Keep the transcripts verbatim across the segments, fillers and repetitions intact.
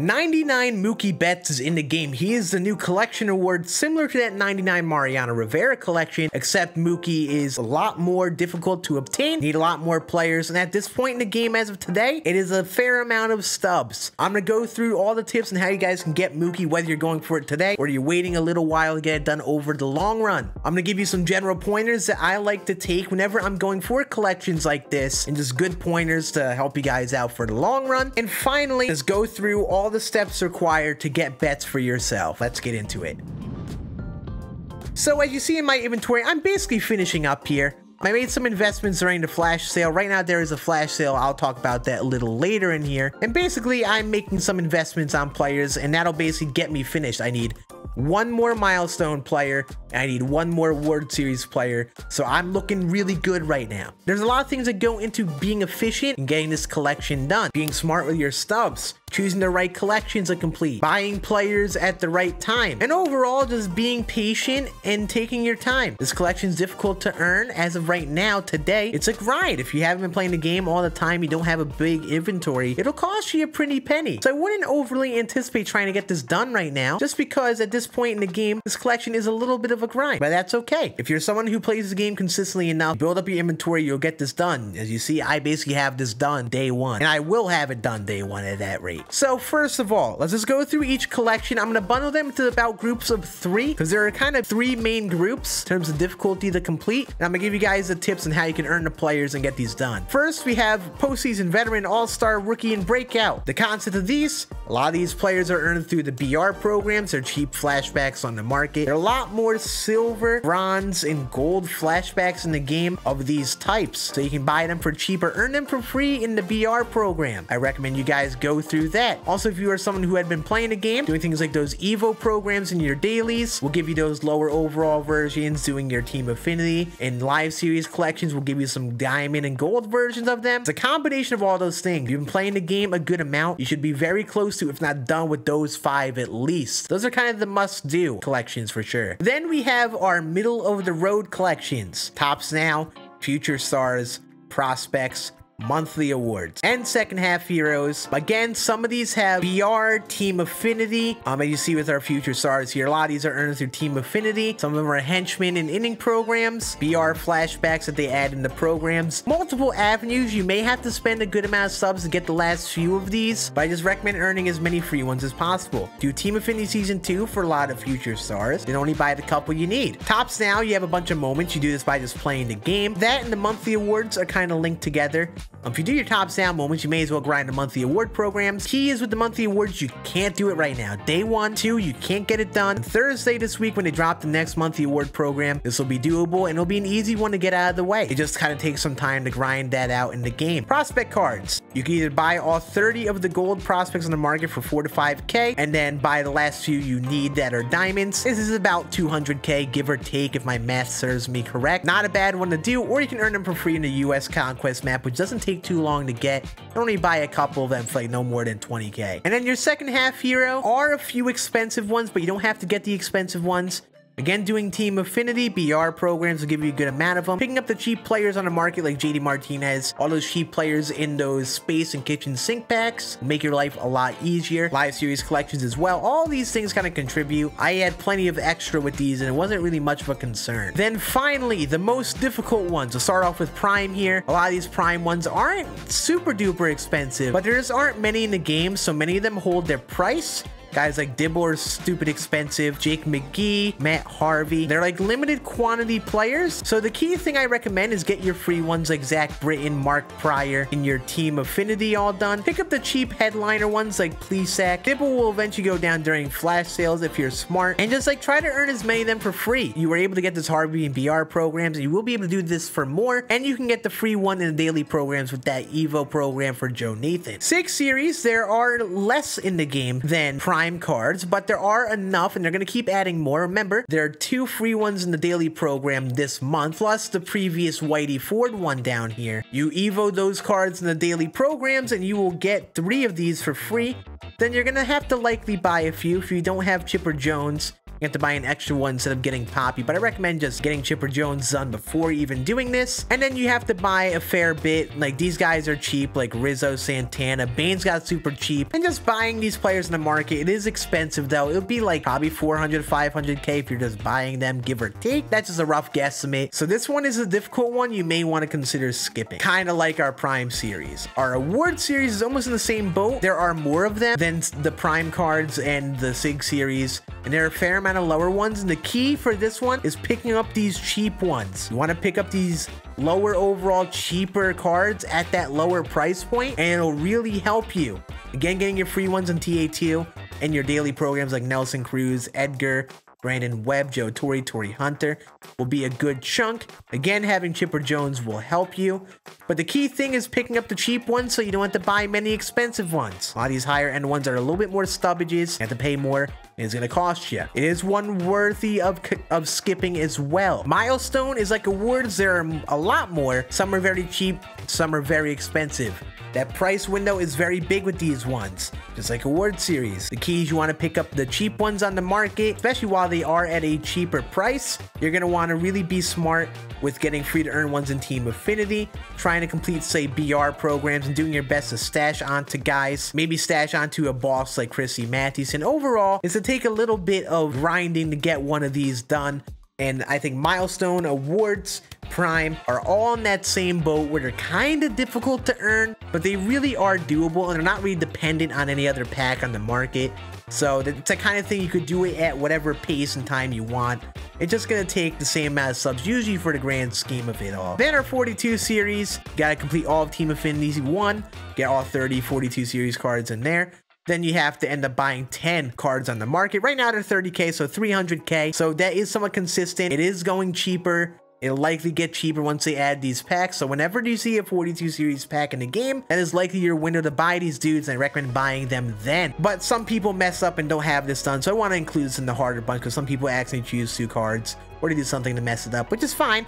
ninety-nine Mookie Betts is in the game. He is the new collection award, similar to that ninety-nine Mariano Rivera collection, except Mookie is a lot more difficult to obtain, need a lot more players, and at this point in the game as of today, it is a fair amount of stubs. I'm going to go through all the tips on how you guys can get Mookie, whether you're going for it today or you're waiting a little while to get it done over the long run. I'm going to give you some general pointers that I like to take whenever I'm going for collections like this, and just good pointers to help you guys out for the long run. And finally, just go through all All the steps required to get bets for yourself. Let's get into it. So as you see in my inventory, I'm basically finishing up here. I made some investments during the flash sale. Right now there is a flash sale. I'll talk about that a little later in here. And basically I'm making some investments on players, and that'll basically get me finished. I need one more milestone player, and I need one more World Series player, so I'm looking really good right now. There's a lot of things that go into being efficient and getting this collection done. Being smart with your stubs, choosing the right collections to complete, buying players at the right time, and overall just being patient and taking your time. This collection is difficult to earn as of right now today. It's a grind. If you haven't been playing the game all the time, you don't have a big inventory, it'll cost you a pretty penny. So I wouldn't overly anticipate trying to get this done right now, just because at this point in the game, this collection is a little bit of a grind, but that's okay. If you're someone who plays the game consistently enough, build up your inventory, you'll get this done. As you see, I basically have this done day one, and I will have it done day one at that rate. So first of all, let's just go through each collection. I'm going to bundle them into about groups of three, because there are kind of three main groups in terms of difficulty to complete, and I'm going to give you guys the tips on how you can earn the players and get these done. First, we have postseason veteran, all-star, rookie, and breakout. The concept of these, a lot of these players are earned through the B R programs. They're cheap flash flashbacks on the market. There are a lot more silver, bronze, and gold flashbacks in the game of these types, so you can buy them for cheaper, earn them for free in the B R program. I recommend you guys go through that. Also, if you are someone who had been playing the game, doing things like those Evo programs in your dailies will give you those lower overall versions. Doing your team affinity and live series collections will give you some diamond and gold versions of them. It's a combination of all those things. If you've been playing the game a good amount, you should be very close to, if not done with, those five at least. Those are kind of the must do collections for sure. Then we have our middle of the road collections: tops now, future stars, prospects, monthly awards, and second half heroes. Again, some of these have B R, team affinity. Um, as you see with our future stars here, a lot of these are earned through team affinity. Some of them are henchmen and inning programs, B R flashbacks that they add in the programs. Multiple avenues. You may have to spend a good amount of subs to get the last few of these, but I just recommend earning as many free ones as possible. Do team affinity season two for a lot of future stars, and only buy the couple you need. Tops now, you have a bunch of moments. You do this by just playing the game. That and the monthly awards are kind of linked together. Um, if you do your tops down moments, you may as well grind the monthly award programs. Key is with the monthly awards, you can't do it right now. Day one, two, you can't get it done. On Thursday this week, when they drop the next monthly award program, this will be doable, and it'll be an easy one to get out of the way. It just kind of takes some time to grind that out in the game. Prospect cards. You can either buy all thirty of the gold prospects on the market for four to five K, and then buy the last few you need that are diamonds. This is about two hundred K, give or take, if my math serves me correct. Not a bad one to do, or you can earn them for free in the U S Conquest map, which doesn't take too long to get. Only buy a couple of them for like no more than twenty K. And then your second half hero are a few expensive ones, but you don't have to get the expensive ones. Again, doing team affinity, B R programs will give you a good amount of them. Picking up the cheap players on the market like J D Martinez, all those cheap players in those space and kitchen sink packs will make your life a lot easier. Live series collections as well. All these things kind of contribute. I had plenty of extra with these, and it wasn't really much of a concern. Then finally, the most difficult ones. We'll start off with Prime here. A lot of these Prime ones aren't super duper expensive, but there just aren't many in the game, so many of them hold their price. Guys like Dibble are stupid expensive, Jake McGee, Matt Harvey. They're like limited quantity players. So the key thing I recommend is get your free ones like Zach Britton, Mark Pryor, and your team affinity all done. Pick up the cheap headliner ones like Pleasac. Dibble will eventually go down during flash sales if you're smart. And just like try to earn as many of them for free. You were able to get this Harvey and B R programs, and you will be able to do this for more. And you can get the free one in the daily programs with that Evo program for Joe Nathan. Six series, there are less in the game than Prime cards, but there are enough, and they're going to keep adding more. Remember, there are two free ones in the daily program this month, plus the previous Whitey Ford one down here. You Evo those cards in the daily programs, and you will get three of these for free. Then you're going to have to likely buy a few if you don't have Chipper Jones. You have to buy an extra one instead of getting Poppy, but I recommend just getting Chipper Jones' son before even doing this. And then you have to buy a fair bit. Like, these guys are cheap, like Rizzo, Santana, Bane's got super cheap. And just buying these players in the market, it is expensive though. It'll be like probably four hundred, five hundred K if you're just buying them, give or take. That's just a rough guesstimate. So this one is a difficult one you may want to consider skipping. Kind of like our Prime series. Our Award series is almost in the same boat. There are more of them than the Prime cards and the Sig series, and there are a fair amount of lower ones, and the key for this one is picking up these cheap ones. You want to pick up these lower overall, cheaper cards at that lower price point, and it'll really help you. Again, getting your free ones in T A two and your daily programs like Nelson Cruz, Edgar Brandon Webb, Joe Torrey, Torrey Hunter will be a good chunk. Again, having Chipper Jones will help you. But the key thing is picking up the cheap ones so you don't have to buy many expensive ones. A lot of these higher end ones are a little bit more stubbages. You have to pay more, and it's going to cost you. It is one worthy of, of skipping as well. Milestone is like awards. There are a lot more. Some are very cheap. Some are very expensive. That price window is very big with these ones, just like award series. The key is you want to pick up the cheap ones on the market, especially while they are at a cheaper price. You're going to want to really be smart with getting free to earn ones in Team Affinity, trying to complete, say, B R programs and doing your best to stash onto guys, maybe stash onto a boss like Chrissy Matthews. And overall, it's to take a little bit of grinding to get one of these done. And I think Milestone, Awards, Prime are all in that same boat where they're kind of difficult to earn, but they really are doable and they're not really dependent on any other pack on the market. So it's the kind of thing you could do it at whatever pace and time you want. It's just going to take the same amount of subs, usually, for the grand scheme of it all. Then our forty-two series, got to complete all of Team Affinity one, get all thirty, forty-two series cards in there. Then you have to end up buying ten cards on the market. Right now they're thirty K, so three hundred K. So that is somewhat consistent. It is going cheaper. It'll likely get cheaper once they add these packs. So whenever you see a forty-two series pack in the game, that is likely your window to buy these dudes, and I recommend buying them then. But some people mess up and don't have this done, so I want to include this in the harder bunch because some people actually choose two cards or to do something to mess it up, which is fine.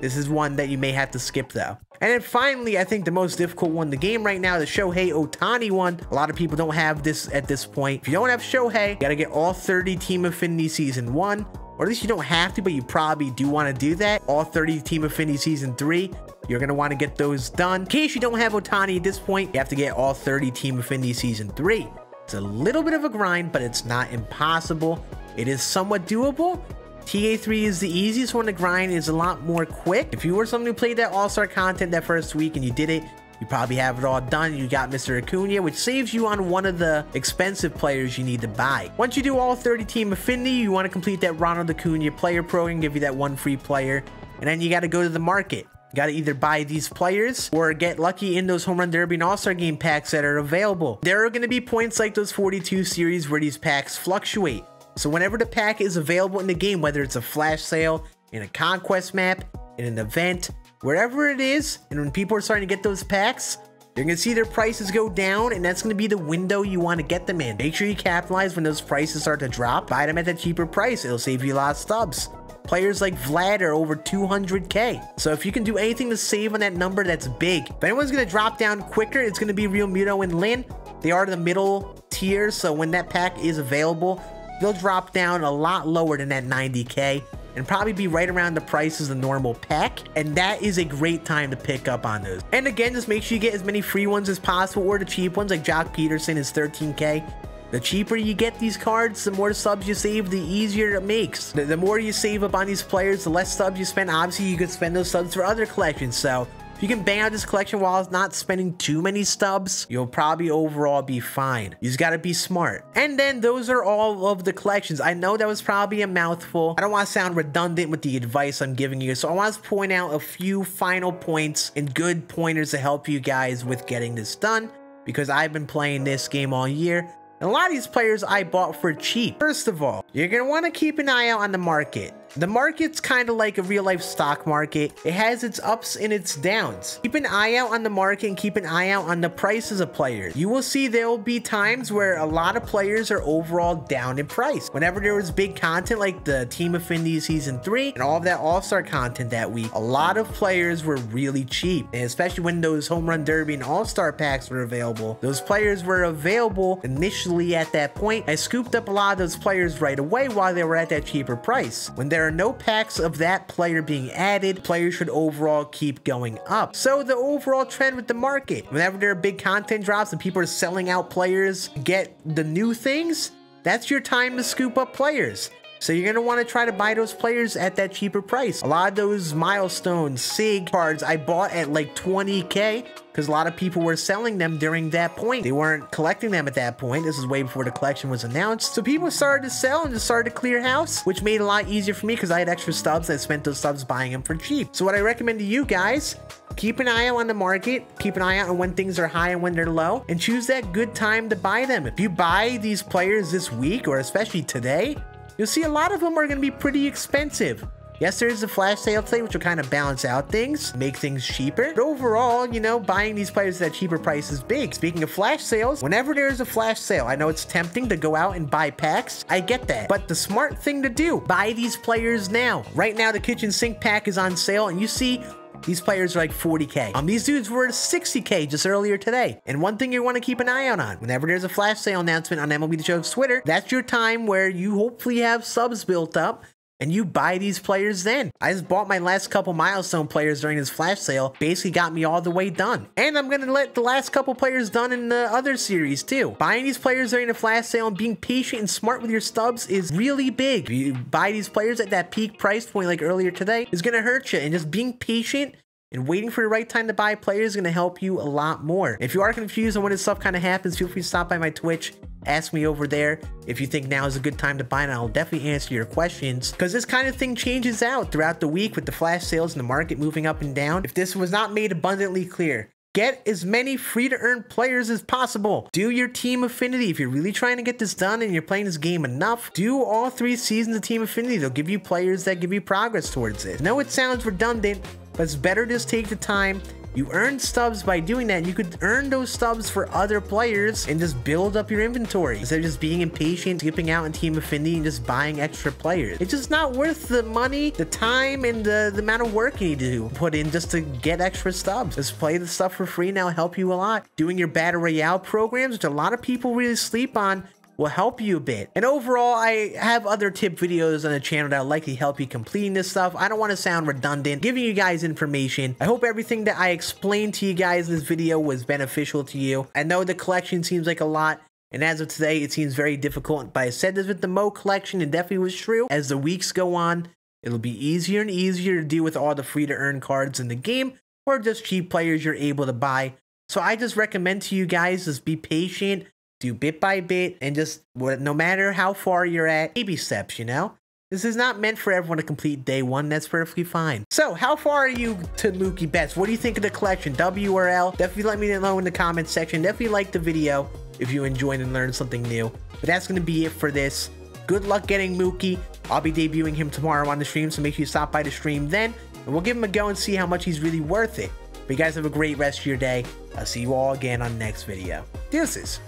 This is one that you may have to skip though. And then finally, I think the most difficult one in the game right now, the Shohei Otani one. A lot of people don't have this at this point. If you don't have Shohei, you gotta get all thirty Team Affinity Season one. Or at least you don't have to, but you probably do want to do that. All thirty Team Affinity Season three. You're going to want to get those done. In case you don't have Otani at this point, you have to get all thirty Team Affinity Season three. It's a little bit of a grind, but it's not impossible. It is somewhat doable. T A three is the easiest one to grind. It's a lot more quick. If you were someone who played that All-Star content that first week and you did it, you probably have it all done. You got Mister Acuna, which saves you on one of the expensive players you need to buy. Once you do all thirty Team Affinity, you want to complete that Ronald Acuna player program, give you that one free player, and then you got to go to the market. You got to either buy these players or get lucky in those Home Run Derby and All-Star Game packs that are available. There are going to be points like those forty-two series where these packs fluctuate. So whenever the pack is available in the game, whether it's a flash sale, in a conquest map, in an event, wherever it is, and when people are starting to get those packs, you're going to see their prices go down, and that's going to be the window you want to get them in. Make sure you capitalize when those prices start to drop. Buy them at that cheaper price. It'll save you a lot of stubs. Players like Vlad are over two hundred K. So if you can do anything to save on that number, that's big. If anyone's going to drop down quicker, it's going to be RealMuto and Lin. They are the middle tier, so when that pack is available, they'll drop down a lot lower than that ninety K. And probably be right around the price as the normal pack, and that is a great time to pick up on those. And again, just make sure you get as many free ones as possible, or the cheap ones like Jack Peterson is thirteen K. The cheaper you get these cards, the more subs you save, the easier it makes. The, the more you save up on these players, the less subs you spend. Obviously, you could spend those subs for other collections, so if you can bang out this collection while not spending too many stubs, you'll probably overall be fine. You just gotta be smart. And then those are all of the collections. I know that was probably a mouthful. I don't want to sound redundant with the advice I'm giving you, so I want to point out a few final points and good pointers to help you guys with getting this done, because I've been playing this game all year. And a lot of these players I bought for cheap. First of all, you're gonna want to keep an eye out on the market. The market's kind of like a real life stock market. It has its ups and its downs. Keep an eye out on the market and keep an eye out on the prices of players. You will see there will be times where a lot of players are overall down in price. Whenever there was big content like the Team Affinity Season three and all of that All-Star content that week, a lot of players were really cheap. And especially when those Home Run Derby and All-Star packs were available, those players were available initially at that point. I scooped up a lot of those players right away while they were at that cheaper price. When there are no packs of that player being added, players should overall keep going up. So the overall trend with the market, whenever there are big content drops and people are selling out players to get the new things, that's your time to scoop up players. So you're going to want to try to buy those players at that cheaper price. A lot of those milestone S I G cards I bought at like twenty K because a lot of people were selling them during that point. They weren't collecting them at that point. This is way before the collection was announced. So people started to sell and just started to clear house, which made it a lot easier for me because I had extra stubs. I spent those stubs buying them for cheap. So what I recommend to you guys, keep an eye out on the market, keep an eye out on when things are high and when they're low, and choose that good time to buy them. If you buy these players this week, or especially today, you'll see a lot of them are going to be pretty expensive. Yes, there is a flash sale today, which will kind of balance out things, make things cheaper. But overall, you know, buying these players at a cheaper price is big. Speaking of flash sales, whenever there is a flash sale, I know it's tempting to go out and buy packs. I get that. But the smart thing to do, buy these players now. Right now, the kitchen sink pack is on sale, and you see these players are like forty K. Um, these dudes were sixty K just earlier today. And one thing you want to keep an eye out on, whenever there's a flash sale announcement on M L B The Show's Twitter, that's your time where you hopefully have subs built up and you buy these players then. I just bought my last couple milestone players during this flash sale. Basically got me all the way done. And I'm going to let the last couple players done in the other series too. Buying these players during the flash sale and being patient and smart with your stubs is really big. You buy these players at that peak price point like earlier today is going to hurt you. And just being patient and waiting for the right time to buy players is going to help you a lot more. If you are confused on when this stuff kind of happens, feel free to stop by my Twitch. Ask me over there if you think now is a good time to buy, and I'll definitely answer your questions, because this kind of thing changes out throughout the week with the flash sales and the market moving up and down. If this was not made abundantly clear, get as many free-to-earn players as possible. Do your Team Affinity. If you're really trying to get this done and you're playing this game enough, do all three seasons of Team Affinity. They'll give you players that give you progress towards it. I know it sounds redundant, but it's better just take the time. You earn stubs by doing that, and you could earn those stubs for other players and just build up your inventory instead of just being impatient, skipping out on Team Affinity and just buying extra players. It's just not worth the money, the time, and the, the amount of work you need to put in just to get extra stubs. Just play the stuff for free now, help you a lot. Doing your Battle Royale programs, which a lot of people really sleep on, will help you a bit. And overall, I have other tip videos on the channel that will likely help you completing this stuff. I don't want to sound redundant, giving you guys information. I hope everything that I explained to you guys in this video was beneficial to you. I know the collection seems like a lot, and as of today, it seems very difficult. But I said this with the Mo collection, it definitely was true. As the weeks go on, it'll be easier and easier to deal with all the free-to-earn cards in the game, or just cheap players you're able to buy. So I just recommend to you guys, just be patient, do bit by bit, and just no matter how far you're at, baby steps, you know? This is not meant for everyone to complete day one. That's perfectly fine. So how far are you to Mookie Betts? What do you think of the collection? W R L? Definitely let me know in the comments section. Definitely like the video if you enjoyed and learned something new. But that's going to be it for this. Good luck getting Mookie. I'll be debuting him tomorrow on the stream, so make sure you stop by the stream then. And we'll give him a go and see how much he's really worth it. But you guys have a great rest of your day. I'll see you all again on the next video. Deuces.